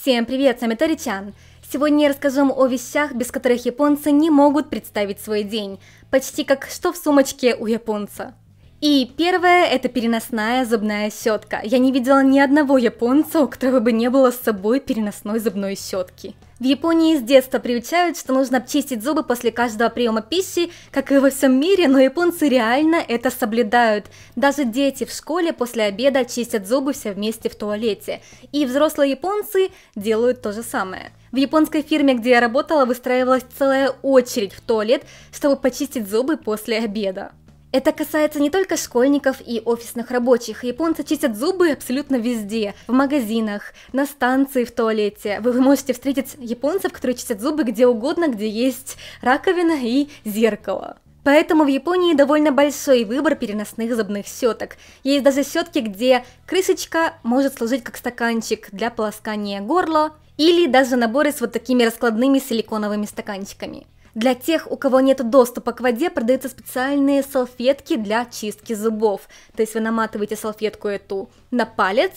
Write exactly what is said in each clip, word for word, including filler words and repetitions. Всем привет, с вами Торичан. Сегодня я расскажу вам о вещах, без которых японцы не могут представить свой день. Почти как что в сумочке у японца. И первое, это переносная зубная щетка. Я не видела ни одного японца, у которого бы не было с собой переносной зубной щетки. В Японии с детства приучают, что нужно обчистить зубы после каждого приема пищи, как и во всем мире, но японцы реально это соблюдают. Даже дети в школе после обеда чистят зубы все вместе в туалете. И взрослые японцы делают то же самое. В японской фирме, где я работала, выстраивалась целая очередь в туалет, чтобы почистить зубы после обеда. Это касается не только школьников и офисных рабочих. Японцы чистят зубы абсолютно везде. В магазинах, на станции, в туалете. Вы можете встретить японцев, которые чистят зубы где угодно, где есть раковина и зеркало. Поэтому в Японии довольно большой выбор переносных зубных щеток. Есть даже щетки, где крышечка может служить как стаканчик для полоскания горла, или даже наборы с вот такими раскладными силиконовыми стаканчиками. Для тех, у кого нет доступа к воде, продаются специальные салфетки для чистки зубов. То есть вы наматываете салфетку эту на палец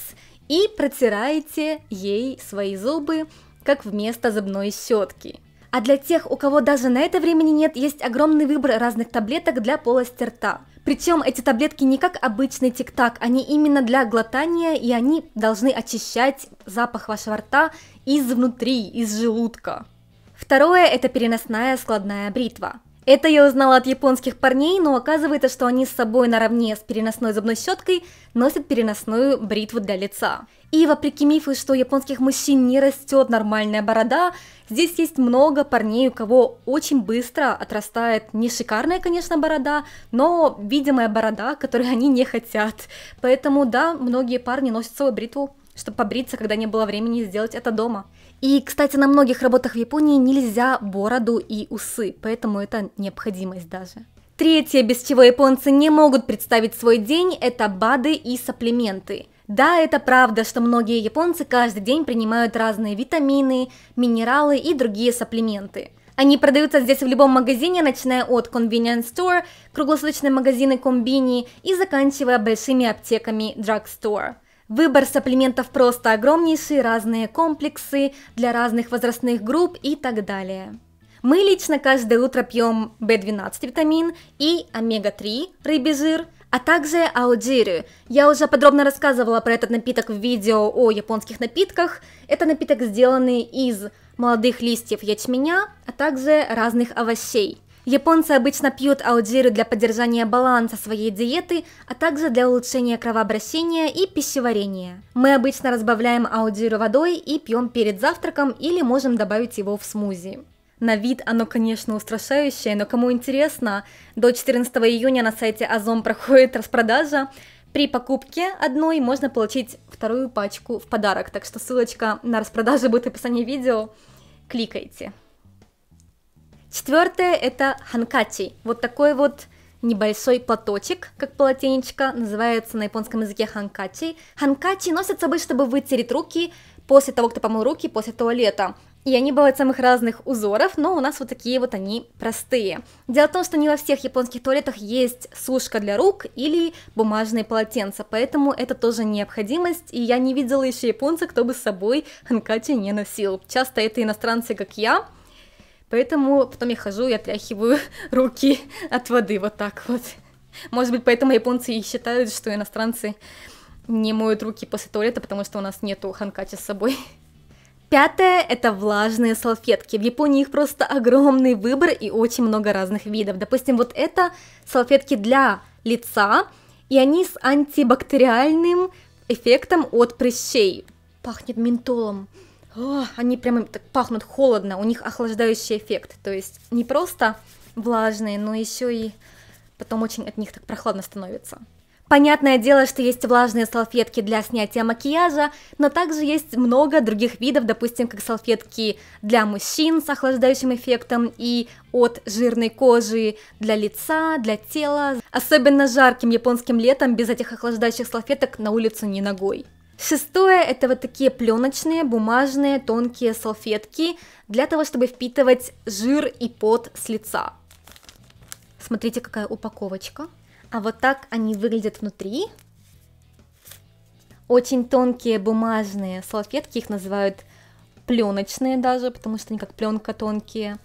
и протираете ей свои зубы, как вместо зубной щетки. А для тех, у кого даже на это времени нет, есть огромный выбор разных таблеток для полости рта. Причем эти таблетки не как обычный тик-так, они именно для глотания, и они должны очищать запах вашего рта изнутри, из желудка. Второе – это переносная складная бритва. Это я узнала от японских парней, но оказывается, что они с собой наравне с переносной зубной щеткой носят переносную бритву для лица. И вопреки мифу, что у японских мужчин не растет нормальная борода, здесь есть много парней, у кого очень быстро отрастает не шикарная, конечно, борода, но видимая борода, которую они не хотят. Поэтому да, многие парни носят свою бритву, чтобы побриться, когда не было времени сделать это дома. И, кстати, на многих работах в Японии нельзя бороду и усы, поэтому это необходимость даже. Третье, без чего японцы не могут представить свой день, это БАДы и сапплименты. Да, это правда, что многие японцы каждый день принимают разные витамины, минералы и другие сапплименты. Они продаются здесь в любом магазине, начиная от convenience store, круглосуточные магазины комбини и заканчивая большими аптеками drugstore. Выбор сапплиментов просто огромнейший, разные комплексы для разных возрастных групп и так далее. Мы лично каждое утро пьем бэ двенадцать витамин и омега три рыбий жир, а также аодзиру. Я уже подробно рассказывала про этот напиток в видео о японских напитках. Это напиток, сделанный из молодых листьев ячменя, а также разных овощей. Японцы обычно пьют аодзиру для поддержания баланса своей диеты, а также для улучшения кровообращения и пищеварения. Мы обычно разбавляем аодзиру водой и пьем перед завтраком или можем добавить его в смузи. На вид оно, конечно, устрашающее, но кому интересно, до четырнадцатого июня на сайте Озон проходит распродажа. При покупке одной можно получить вторую пачку в подарок, так что ссылочка на распродажу будет в описании видео, кликайте. Четвертое – это ханкачи. Вот такой вот небольшой платочек, как полотенечко, называется на японском языке ханкачи. Ханкачи носят с собой, чтобы вытереть руки после того, кто помыл руки после туалета. И они бывают самых разных узоров, но у нас вот такие вот они простые. Дело в том, что не во всех японских туалетах есть сушка для рук или бумажные полотенца, поэтому это тоже необходимость, и я не видела еще японца, кто бы с собой ханкачи не носил. Часто это иностранцы, как я. Поэтому потом я хожу и отряхиваю руки от воды, вот так вот. Может быть, поэтому японцы и считают, что иностранцы не моют руки после туалета, потому что у нас нету ханкачи с собой. Пятое – это влажные салфетки. В Японии их просто огромный выбор и очень много разных видов. Допустим, вот это салфетки для лица, и они с антибактериальным эффектом от прыщей. Пахнет ментолом. О, они прямо так пахнут холодно, у них охлаждающий эффект, то есть не просто влажные, но еще и потом очень от них так прохладно становится. Понятное дело, что есть влажные салфетки для снятия макияжа, но также есть много других видов, допустим, как салфетки для мужчин с охлаждающим эффектом и от жирной кожи для лица, для тела. Особенно жарким японским летом без этих охлаждающих салфеток на улицу ни ногой. Шестое – это вот такие пленочные, бумажные, тонкие салфетки для того, чтобы впитывать жир и пот с лица. Смотрите, какая упаковочка. А вот так они выглядят внутри. Очень тонкие бумажные салфетки, их называют пленочные даже, потому что они как пленка тонкие.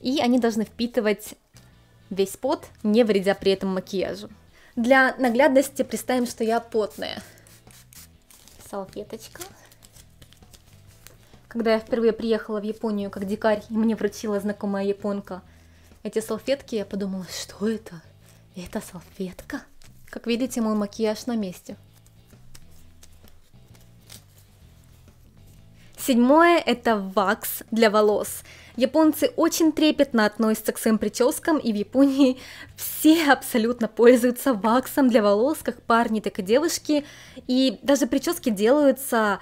И они должны впитывать весь пот, не вредя при этом макияжу. Для наглядности представим, что я потная. Салфеточка. Когда я впервые приехала в Японию как дикарь, и мне вручила знакомая японка эти салфетки, я подумала, что это? Это салфетка? Как видите, мой макияж на месте. Седьмое – это вакс для волос. Японцы очень трепетно относятся к своим прическам, и в Японии все абсолютно пользуются ваксом для волос, как парни, так и девушки. И даже прически делаются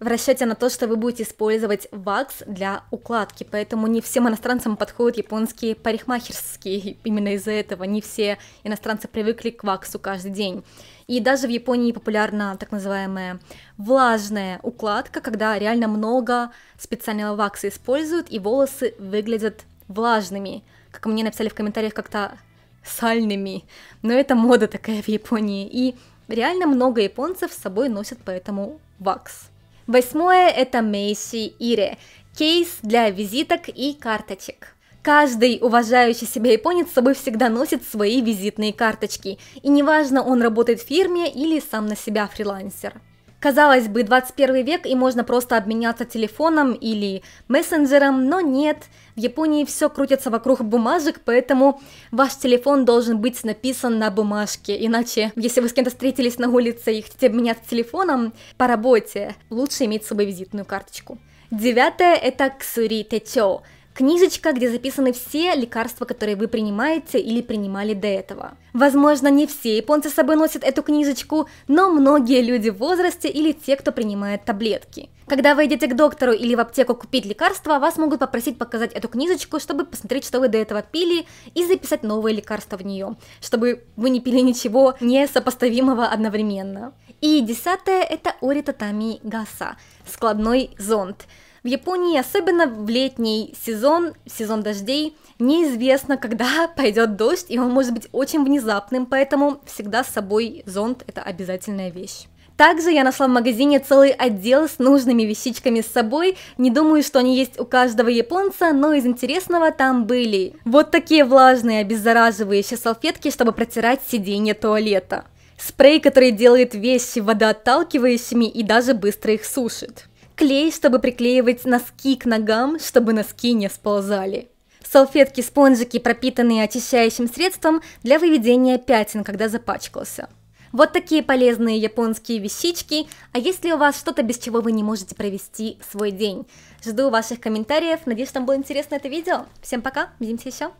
в расчете на то, что вы будете использовать вакс для укладки. Поэтому не всем иностранцам подходят японские парикмахерские. Именно из-за этого не все иностранцы привыкли к ваксу каждый день. И даже в Японии популярна так называемая влажная укладка, когда реально много специального вакса используют, и волосы выглядят влажными. Как мне написали в комментариях, как-то сальными. Но это мода такая в Японии. И реально много японцев с собой носят поэтому вакс. Восьмое – это Мейси Ире, кейс для визиток и карточек. Каждый уважающий себя японец с собой всегда носит свои визитные карточки, и неважно, он работает в фирме или сам на себя фрилансер. Казалось бы, двадцать первый век, и можно просто обменяться телефоном или мессенджером, но нет, в Японии все крутится вокруг бумажек, поэтому ваш телефон должен быть написан на бумажке, иначе, если вы с кем-то встретились на улице и хотите обменяться телефоном по работе, лучше иметь с собой визитную карточку. Девятое – это Ксури Течо. Книжечка, где записаны все лекарства, которые вы принимаете или принимали до этого. Возможно, не все японцы с собой носят эту книжечку, но многие люди в возрасте или те, кто принимает таблетки. Когда вы идете к доктору или в аптеку купить лекарства, вас могут попросить показать эту книжечку, чтобы посмотреть, что вы до этого пили, и записать новые лекарства в нее, чтобы вы не пили ничего несопоставимого одновременно. И десятое – это Ори Татами Гаса, складной зонт. В Японии, особенно в летний сезон, сезон дождей, неизвестно, когда пойдет дождь, и он может быть очень внезапным, поэтому всегда с собой зонт – это обязательная вещь. Также я нашла в магазине целый отдел с нужными вещичками с собой, не думаю, что они есть у каждого японца, но из интересного там были вот такие влажные обеззараживающие салфетки, чтобы протирать сиденье туалета, спрей, который делает вещи водоотталкивающими и даже быстро их сушит. Клей, чтобы приклеивать носки к ногам, чтобы носки не сползали. Салфетки-спонжики, пропитанные очищающим средством для выведения пятен, когда запачкался. Вот такие полезные японские вещички. А есть ли у вас что-то, без чего вы не можете провести свой день? Жду ваших комментариев. Надеюсь, вам было интересно это видео. Всем пока, увидимся еще.